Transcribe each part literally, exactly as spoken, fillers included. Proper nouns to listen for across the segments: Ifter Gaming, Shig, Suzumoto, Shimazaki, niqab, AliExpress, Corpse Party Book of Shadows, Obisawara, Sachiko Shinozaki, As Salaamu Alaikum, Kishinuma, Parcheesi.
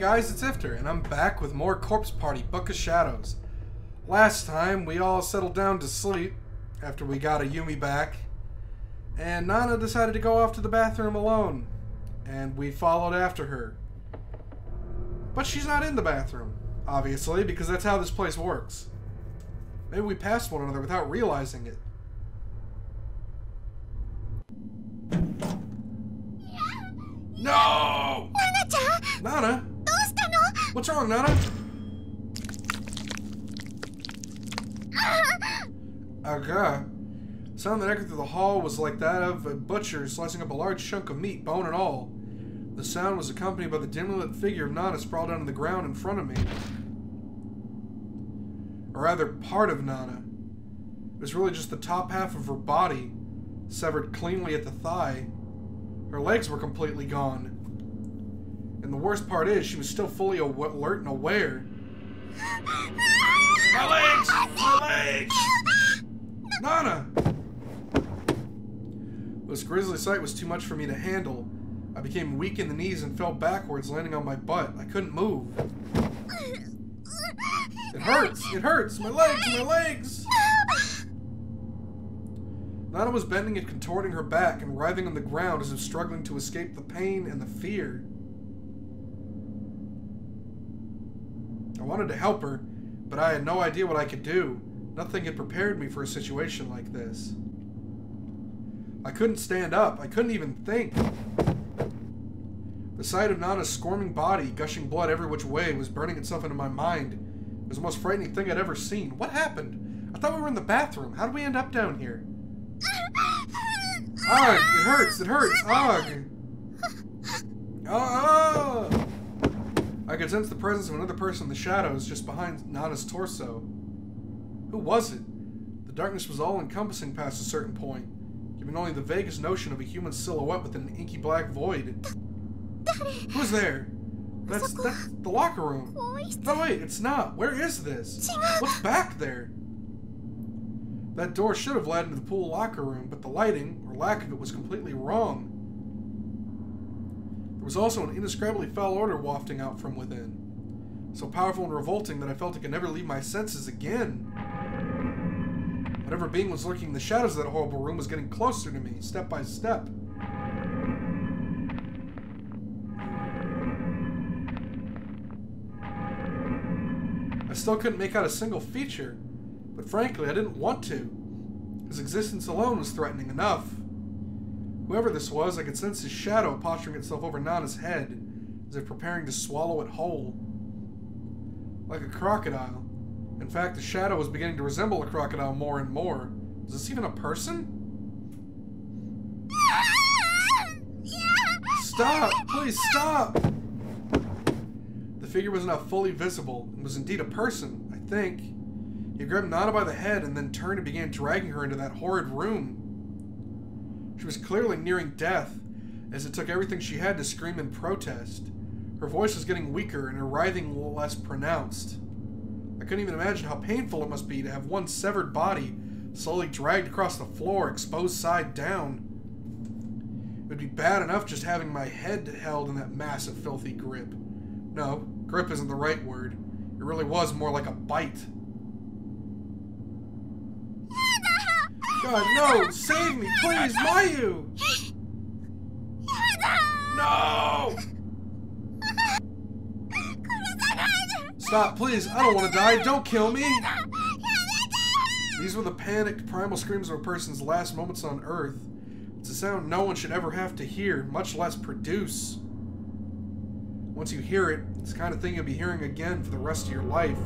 guys, it's Ifter, and I'm back with more Corpse Party Book of Shadows. Last time, we all settled down to sleep after we got a Yumi back, and Nana decided to go off to the bathroom alone, and we followed after her. But she's not in the bathroom, obviously, because that's how this place works. Maybe we passed one another without realizing it. No! Nana-chan! Nana? What's wrong, Nana? Aga. The sound that echoed through the hall was like that of a butcher slicing up a large chunk of meat, bone and all. The sound was accompanied by the dimly lit figure of Nana sprawled out on the ground in front of me. Or rather, part of Nana. It was really just the top half of her body, severed cleanly at the thigh. Her legs were completely gone. And the worst part is, she was still fully alert and aware. My legs! My legs! Nana! This grisly sight was too much for me to handle. I became weak in the knees and fell backwards, landing on my butt. I couldn't move. It hurts! It hurts! My legs! My legs! Nana was bending and contorting her back and writhing on the ground as if struggling to escape the pain and the fear. I wanted to help her, but I had no idea what I could do. Nothing had prepared me for a situation like this. I couldn't stand up. I couldn't even think. The sight of Nana's squirming body, gushing blood every which way, was burning itself into my mind. It was the most frightening thing I'd ever seen. What happened? I thought we were in the bathroom. How did we end up down here? Ugh, it hurts, it hurts, ugh. Oh, I could sense the presence of another person in the shadows just behind Nana's torso. Who was it? The darkness was all-encompassing past a certain point, giving only the vaguest notion of a human silhouette within an inky black void. Who's there? That's, that's the locker room. No, wait, it's not. Where is this? What's back there? That door should have led into the pool locker room, but the lighting, or lack of it, was completely wrong. There was also an indescribably foul odor wafting out from within, so powerful and revolting that I felt I could never leave my senses again. Whatever being was lurking in the shadows of that horrible room was getting closer to me, step by step. I still couldn't make out a single feature. But frankly, I didn't want to. His existence alone was threatening enough. Whoever this was, I could sense his shadow posturing itself over Nana's head, as if preparing to swallow it whole. Like a crocodile. In fact, the shadow was beginning to resemble a crocodile more and more. Is this even a person? Stop! Please stop! The figure was not fully visible, and was indeed a person, I think. He grabbed Nana by the head and then turned and began dragging her into that horrid room. She was clearly nearing death, as it took everything she had to scream in protest. Her voice was getting weaker and her writhing less pronounced. I couldn't even imagine how painful it must be to have one severed body slowly dragged across the floor, exposed side down. It would be bad enough just having my head held in that massive, filthy grip. No, grip isn't the right word. It really was more like a bite. God, no! Save me! Please, Mayu! No! Stop, please! I don't want to die! Don't kill me! These were the panicked, primal screams of a person's last moments on Earth. It's a sound no one should ever have to hear, much less produce. Once you hear it, it's the kind of thing you'll be hearing again for the rest of your life.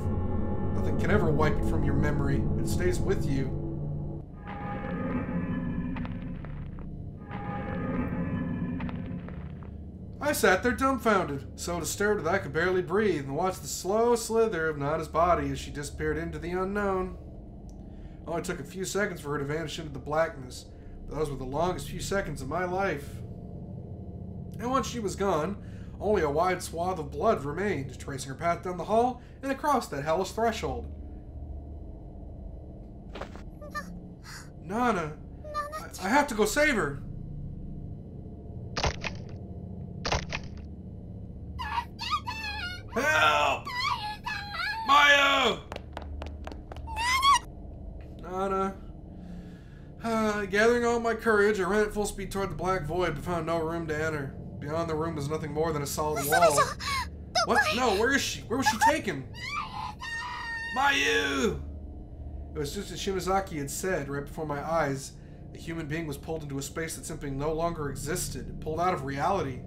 Nothing can ever wipe it from your memory. It stays with you. I sat there dumbfounded, so disturbed that I could barely breathe, and watched the slow slither of Nana's body as she disappeared into the unknown. It only took a few seconds for her to vanish into the blackness, but those were the longest few seconds of my life. And once she was gone, only a wide swath of blood remained, tracing her path down the hall and across that hellish threshold. Nana, I, I have to go save her! Anna. Uh, gathering all my courage, I ran at full speed toward the black void, but found no room to enter. Beyond the room was nothing more than a solid wall. What? No, where is she? Where was she taken? Mayu! It was just as Shimazaki had said. Right before my eyes, a human being was pulled into a space that simply no longer existed, pulled out of reality.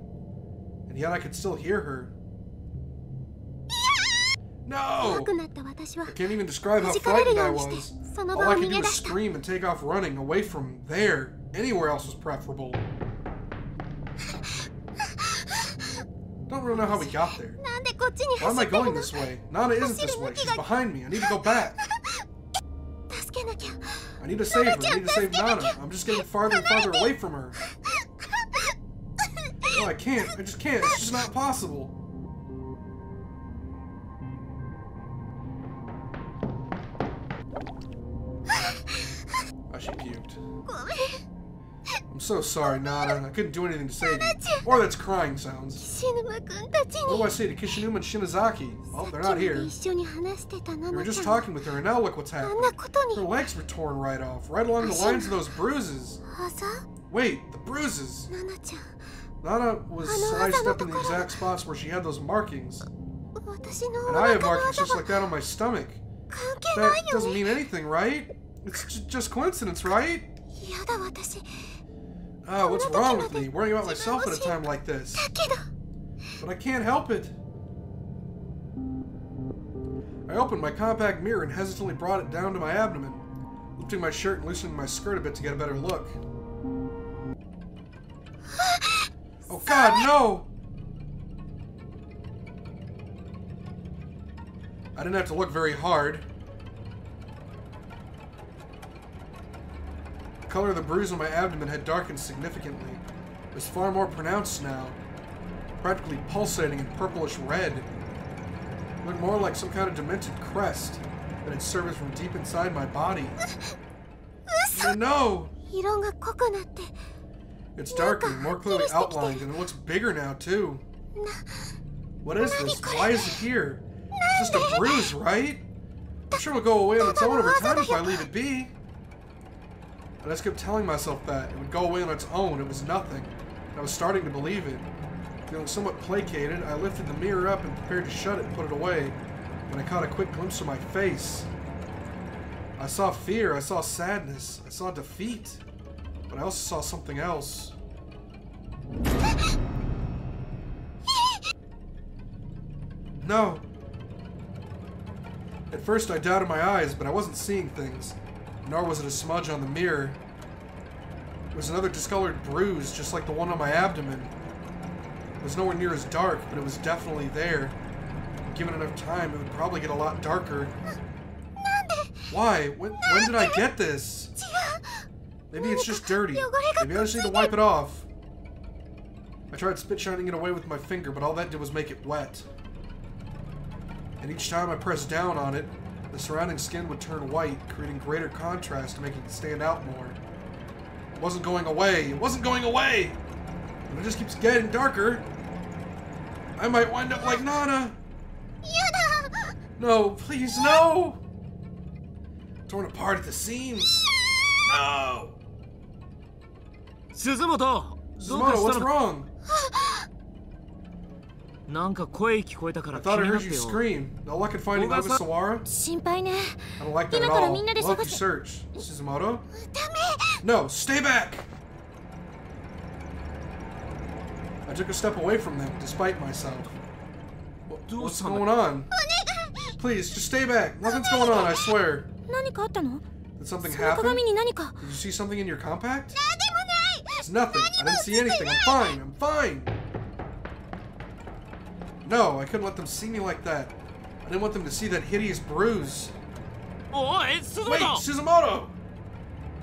And yet I could still hear her. No! I can't even describe how frightened I was. All I could do was scream and take off running, away from there. Anywhere else was preferable. Don't really know how we got there. Why am I going this way? Nana isn't this way. She's behind me. I need to go back. I need to save her. I need to save Nana. I'm just getting farther and farther away from her. No, I can't. I just can't. It's just not possible. Oh, she puked. I'm so sorry, Nana. I couldn't do anything to save you. Or that's crying sounds. What do I say to Kishinuma and Shimazaki? Well, they're not here. We were just talking with her, and now look what's happened. Her legs were torn right off, right along the lines of those bruises. Wait, the bruises. Nana was sized up in the exact spots where she had those markings. And I have markings just like that on my stomach. That doesn't mean anything, right? It's just coincidence, right? Ah, oh, what's wrong with me? Worrying about myself at a time like this. But I can't help it. I opened my compact mirror and hesitantly brought it down to my abdomen, lifting my shirt and loosening my skirt a bit to get a better look. Oh God, no! I didn't have to look very hard. The color of the bruise on my abdomen had darkened significantly. It was far more pronounced now, practically pulsating in purplish red. It looked more like some kind of demented crest that had surfaced from deep inside my body. Oh, no! It's darker, more clearly outlined, and it looks bigger now, too. What is this? Why is it here? It's just a bruise, right? I'm sure it'll go away on its own over time if I leave it be. But I just kept telling myself that. It would go away on its own. It was nothing. And I was starting to believe it. Feeling somewhat placated, I lifted the mirror up and prepared to shut it and put it away, when I caught a quick glimpse of my face. I saw fear. I saw sadness. I saw defeat. But I also saw something else. No. At first I doubted my eyes, but I wasn't seeing things, nor was it a smudge on the mirror. It was another discolored bruise, just like the one on my abdomen. It was nowhere near as dark, but it was definitely there. Given enough time, it would probably get a lot darker. Why? When, when did I get this? Maybe it's just dirty. Maybe I just need to wipe it off. I tried spit-shining it away with my finger, but all that did was make it wet. And each time I pressed down on it, the surrounding skin would turn white, creating greater contrast and making it stand out more. It wasn't going away. It wasn't going away! And it just keeps getting darker. I might wind up like Nana! No, please, no! Torn apart at the seams. No! Suzumoto! Suzumoto, what's wrong? I thought I heard you scream. All I could find in Obisawara. I don't like that at all. I'll have to search. Suzumoto? No, stay back! I took a step away from them, despite myself. What's going on? Please, just stay back. Nothing's going on, I swear. Did something happen? Did you see something in your compact? It's nothing. I didn't see anything. I'm fine. I'm fine. No, I couldn't let them see me like that. I didn't want them to see that hideous bruise. Oh, it's Suzumoto! Wait, Suzumoto!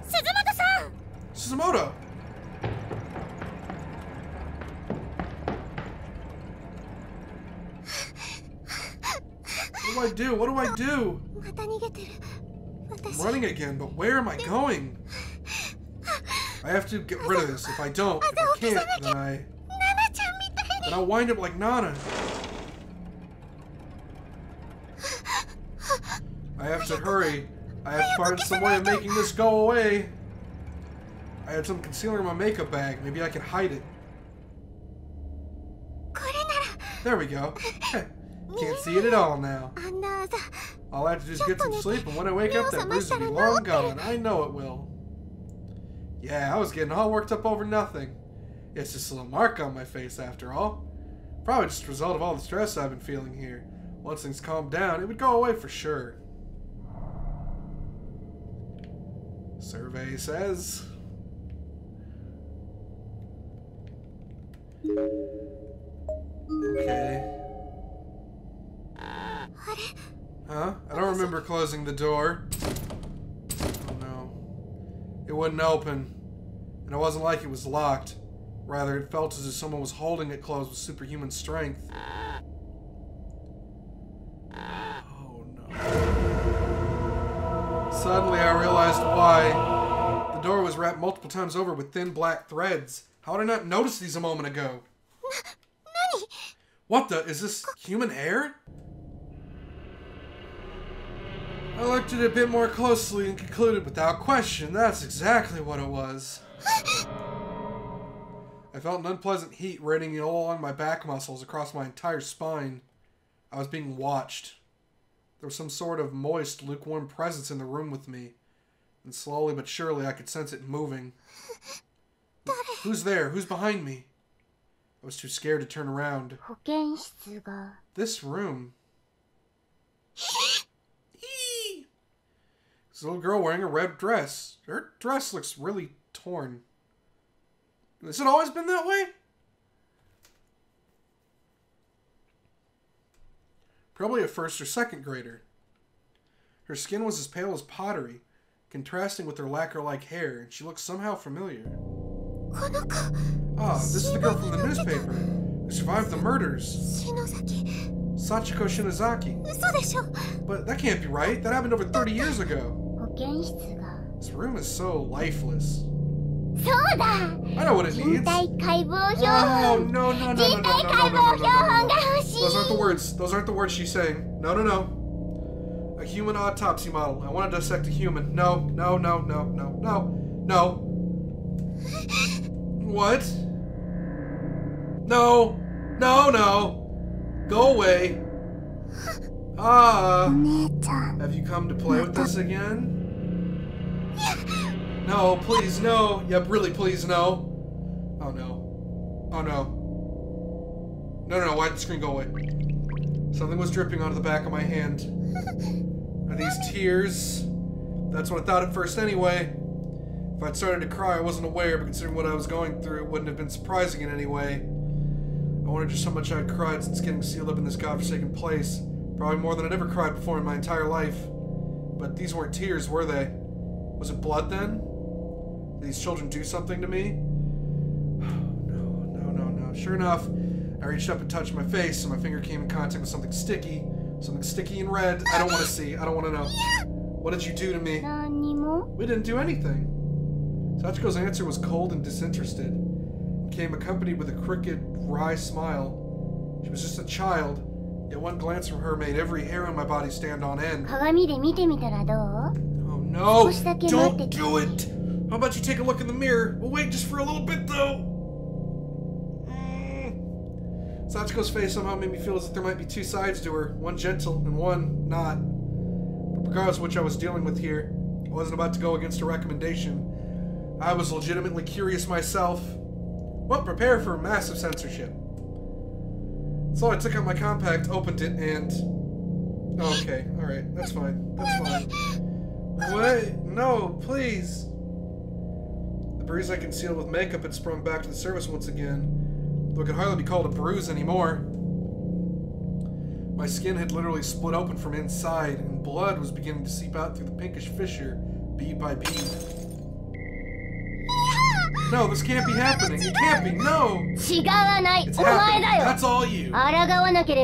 Suzumoto-san! Suzumoto! What do I do? What do I do? I'm running again, but where am I going? I have to get rid of this. If I don't, if I can't, then I... Then I'll wind up like Nana. I have to hurry. I have to find some way of making this go away. I have some concealer in my makeup bag. Maybe I can hide it. There we go. Can't see it at all now. All I have to do is get some sleep, and when I wake up, that bruise will be long gone. I know it will. Yeah, I was getting all worked up over nothing. It's just a little mark on my face, after all. Probably just a result of all the stress I've been feeling here. Once things calmed down, it would go away for sure. Survey says... Okay. Huh? I don't remember closing the door. Oh no. It wouldn't open. And it wasn't like it was locked. Rather, it felt as if someone was holding it closed with superhuman strength. Oh no. Suddenly I realized why. The door was wrapped multiple times over with thin black threads. How did I not notice these a moment ago? What the? Is this human hair? I looked at it a bit more closely and concluded without question that's exactly what it was. I felt an unpleasant heat radiating all along my back muscles across my entire spine. I was being watched. There was some sort of moist, lukewarm presence in the room with me, and slowly but surely I could sense it moving. Who's there? Who's behind me? I was too scared to turn around. This room. This little girl wearing a red dress. Her dress looks really torn. Has it always been that way? Probably a first or second grader. Her skin was as pale as pottery, contrasting with her lacquer-like hair, and she looked somehow familiar. Ah, this is the girl from the newspaper who survived the murders. Sachiko Shinozaki. But that can't be right. That happened over thirty years ago. This room is so lifeless. I know what it needs. Oh, no, no, no, no, no, no, no, no, no, no. Those aren't the words. Those aren't the words she's saying. No, no, no. A human autopsy model. I want to dissect a human. No, no, no, no, no, no, no. What? No. No, no. Go away. Ah. Have you come to play with this again? No, please, no. Yep, really, please, no. Oh, no. Oh, no. No, no, no. Why did the screen go away? Something was dripping onto the back of my hand. Are these tears? That's what I thought at first anyway. If I'd started to cry, I wasn't aware, but considering what I was going through, it wouldn't have been surprising in any way. I wondered just how much I'd cried since getting sealed up in this godforsaken place. Probably more than I'd ever cried before in my entire life. But these weren't tears, were they? Was it blood, then? Did these children do something to me? No, no, no, no. Sure enough, I reached up and touched my face, and my finger came in contact with something sticky. Something sticky and red. I don't want to see. I don't want to know. What did you do to me? We didn't do anything. Sachiko's answer was cold and disinterested, and came accompanied with a crooked, wry smile. She was just a child, yet one glance from her made every hair on my body stand on end. Oh no, don't do it! How about you take a look in the mirror? We'll wait just for a little bit, though! Mm. Sachiko's face somehow made me feel as if there might be two sides to her, one gentle and one not. But regardless of which I was dealing with here, I wasn't about to go against a recommendation. I was legitimately curious myself. Well, prepare for massive censorship. So I took out my compact, opened it, and... Oh, okay, alright, that's fine, that's fine. What? No, please. The bruise I concealed with makeup had sprung back to the surface once again, though it could hardly be called a bruise anymore. My skin had literally split open from inside, and blood was beginning to seep out through the pinkish fissure, bead by bead. No, this can't be happening. It can't be. No. It's happening. That's all you. Again,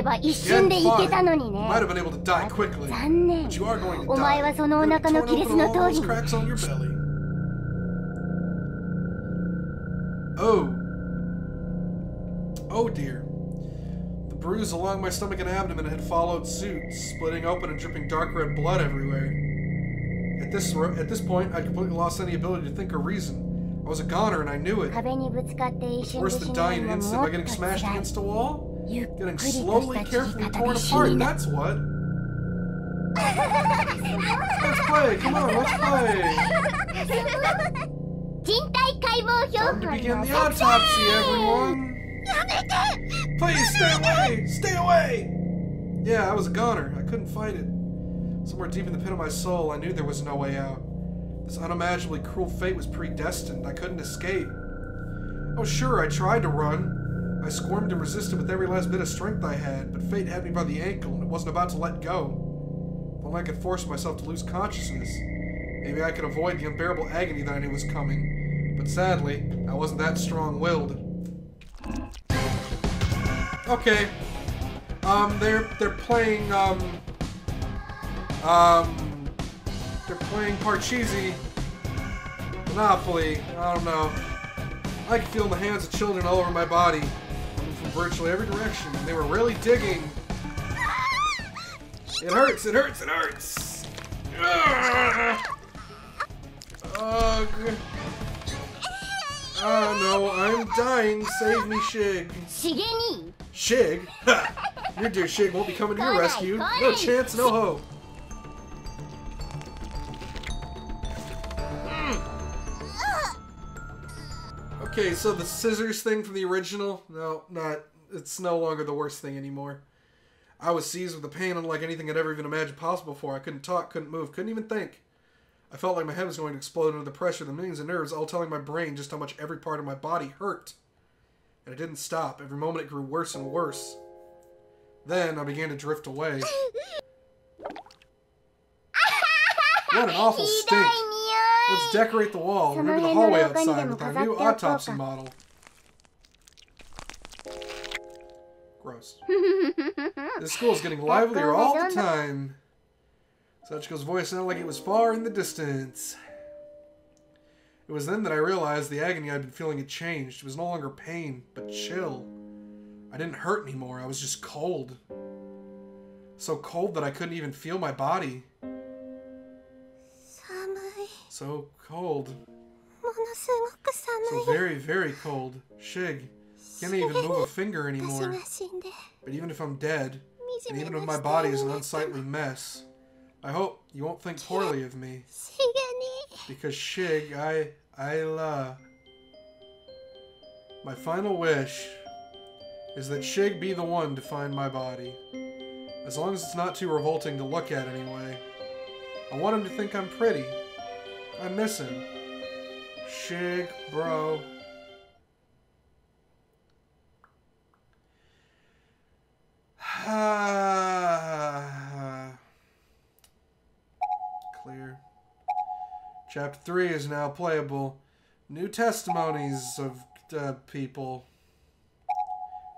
fine. Might have been able to die quickly, but you are going to die. You're going to torn open all those cracks on your belly. Oh. Oh dear. The bruise along my stomach and abdomen had followed suit, splitting open and dripping dark red blood everywhere. At this at this point, I completely lost any ability to think or reason. I was a goner, and I knew it. It's worse than dying an instant by getting smashed against a wall. Getting slowly, carefully torn apart, that's what. Let's play, come on, let's play. Time to begin the autopsy, everyone. Please, stay away, stay away. Yeah, I was a goner. I couldn't fight it. Somewhere deep in the pit of my soul, I knew there was no way out. This unimaginably cruel fate was predestined. I couldn't escape. Oh, sure, I tried to run. I squirmed and resisted with every last bit of strength I had, but fate had me by the ankle, and it wasn't about to let go. If only I could force myself to lose consciousness. Maybe I could avoid the unbearable agony that I knew was coming. But sadly, I wasn't that strong-willed. Okay. Um, they're, they're playing, um... Um, they're playing Parcheesi, Monopoly, I don't know. I could feel the hands of children all over my body, coming from virtually every direction, and they were really digging. It hurts, it hurts, it hurts! Ugh. Oh no, I'm dying, save me, Shig. Shig? Ha! Your dear Shig won't be coming to your rescue. No chance, no hope. Okay, so the scissors thing from the original, no, not, it's no longer the worst thing anymore. I was seized with a pain unlike anything I'd ever even imagined possible before. I couldn't talk, couldn't move, couldn't even think. I felt like my head was going to explode under the pressure of the millions of nerves, all telling my brain just how much every part of my body hurt. And it didn't stop. Every moment it grew worse and worse. Then I began to drift away. What an awful stink. Let's decorate the wall. Remember the hallway outside with our new autopsy model. Gross. This school is getting livelier all the time. Sachiko's voice sounded like it was far in the distance. It was then that I realized the agony I'd been feeling had changed. It was no longer pain, but chill. I didn't hurt anymore. I was just cold. So cold that I couldn't even feel my body. So cold. So very, very cold. Shig. Can't even move a finger anymore. But even if I'm dead, and even if my body is an unsightly mess, I hope you won't think poorly of me. Because Shig, I... I love... My final wish is that Shig be the one to find my body. As long as it's not too revolting to look at anyway. I want him to think I'm pretty. I miss him. Shig, bro. Clear. Chapter three is now playable. New testimonies of uh, people.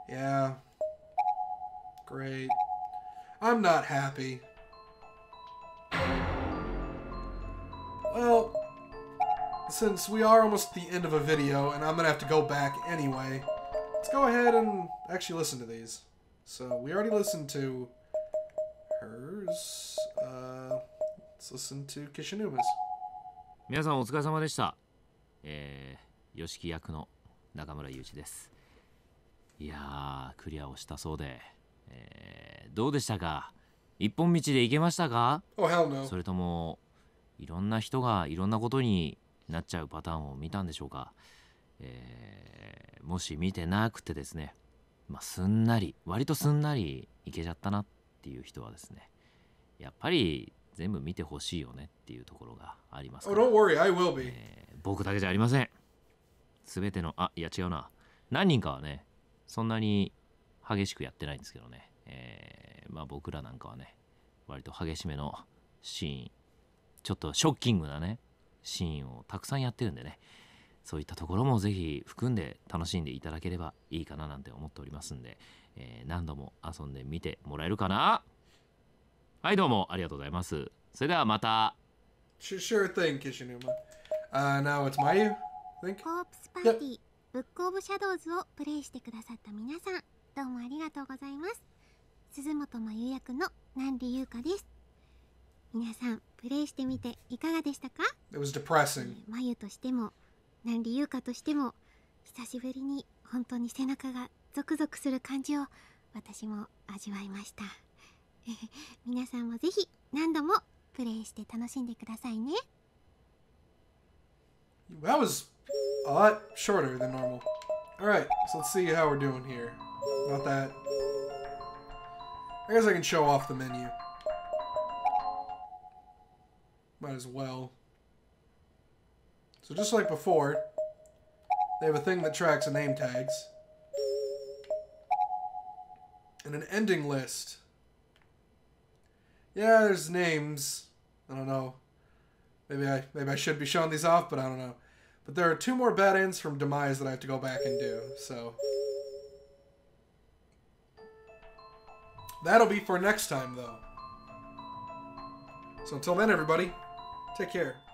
Yeah. Great. I'm not happy. Well, since we are almost at the end of a video, and I'm going to have to go back anyway, let's go ahead and actually listen to these. So, we already listened to hers. Uh, let's listen to Kishinuma's. 皆さんお疲れ様でした。えー、吉木役の中村祐一です。いやー、クリアをしたそうで、えー、どうでしたか？一本道で行けましたか？ Oh, hell no. それともいろんな人がいろんなことになっちゃうパターンを見たんでしょうか？えー、もし見てなくてですね、まあ、すんなり、割とすんなり行けちゃったなっていう人はですね、やっぱり 全部見てほしいよねっていうところがありますから。Oh, don't worry, I will be. 僕だけじゃありません。すべてのあ、いや違うな。何人かはね、そんなに激しくやってないんですけどね。えー、まあ僕らなんかはね、割と激しめのシーン、ちょっとショッキングなねシーンをたくさんやってるんでね。そういったところもぜひ含んで楽しんでいただければいいかななんて思っておりますんで、えー、何度も遊んでみてもらえるかな。 はいどうもありがとうございます。それではまた。Sure thing, Kishinuma. Uh, now it's my you. Think. Corpse Party Book of Shadows をプレイしてくださった皆さん、どうもありがとうございます。鈴本真由役の南里優香です。It was depressing. That was a lot shorter than normal. Alright, so let's see how we're doing here. About that. I guess I can show off the menu. Might as well. So just like before, they have a thing that tracks the name tags. And an ending list. Yeah, there's names. I don't know. Maybe I maybe I should be showing these off, but I don't know. But there are two more bad ends from Demise that I have to go back and do, so that'll be for next time, though. So until then, everybody, take care.